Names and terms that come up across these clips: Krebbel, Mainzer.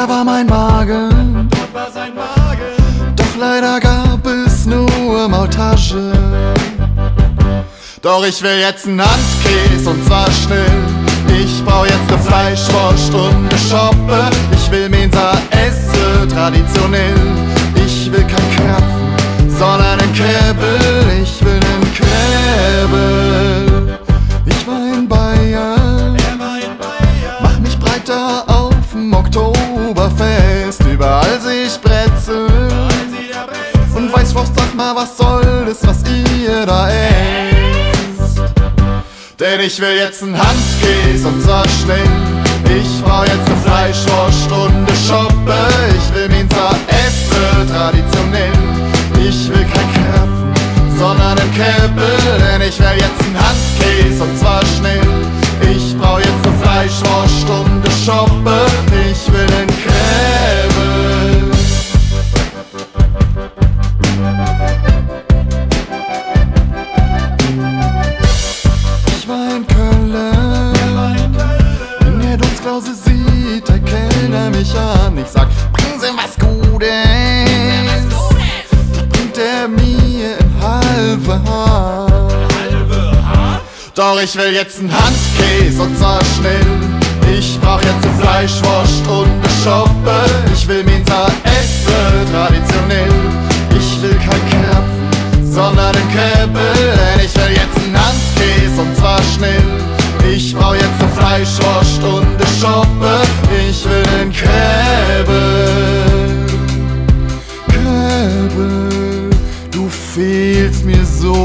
Voller war mein Magen, doch leider gab es nur Maultasche. Doch ich will jetzt einen Handkäse und zwar schnell. Ich brauch jetzt ne Fleischwurst und ne Schoppe. Ich will Mainzer essen, traditionell. Ich will kein Krapfen, sondern einen Krebbel. Ich will einen Krebbel. Ich war in Bayern, mach mich breiter auf'm Oktoberfest. Überall seh ich Brezeln und Weißwurst, sag mal, was soll das, was ihr da esst? Denn ich will jetzt einen Handkäse und zwar schnell. Ich brauch jetzt ne Fleischwurst und ne Schoppe. Ich will Mainzer essen, traditionell. Ich will kein Krapfen, sondern einen Krebbel. Denn ich will jetzt einen Handkäse und zwar schnell. Ich brauch jetzt ne Fleischwurst und ne Schoppe. Ich will einen Krebbel. Sieht der Kellner mich an, ich sag, bringen Sie was Gutes. Da bringt er mir ein halbe Haar. Doch ich will jetzt einen Handkäse und zwar schnell. Ich brauch jetzt ne Fleischwurst und ne Schoppe. Ich will Mainzer essen, traditionell. Ich will kein Krapfen, sondern einen Krebbel. Denn ich will jetzt einen Handkäse und zwar schnell. Ich brauch jetzt ne Fleischwurst und ne Schoppe. Ich will einen Krebbel. Krebbel, du fehlst mir so.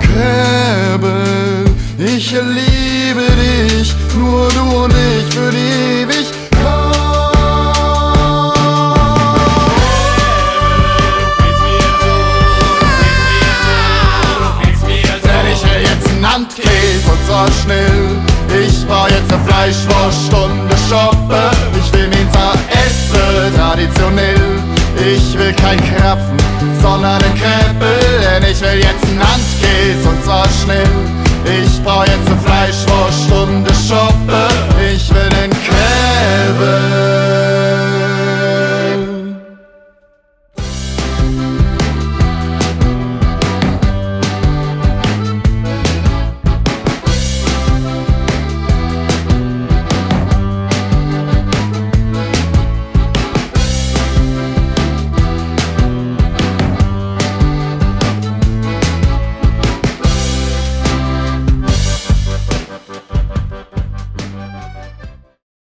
Krebbel, ich liebe dich, nur du und ich für die Ewigkeit. Handkäse und zwar schnell. Ich brauch jetzt ne Fleischwurst und ne Schoppe. Ich will Mainzer essen, traditionell. Ich will kein Krapfen, sondern einen Krebbel. Denn ich will jetzt einen Handkäse und zwar schnell. Ich brauch jetzt ne Fleischwurst und ne Schoppe. Ich will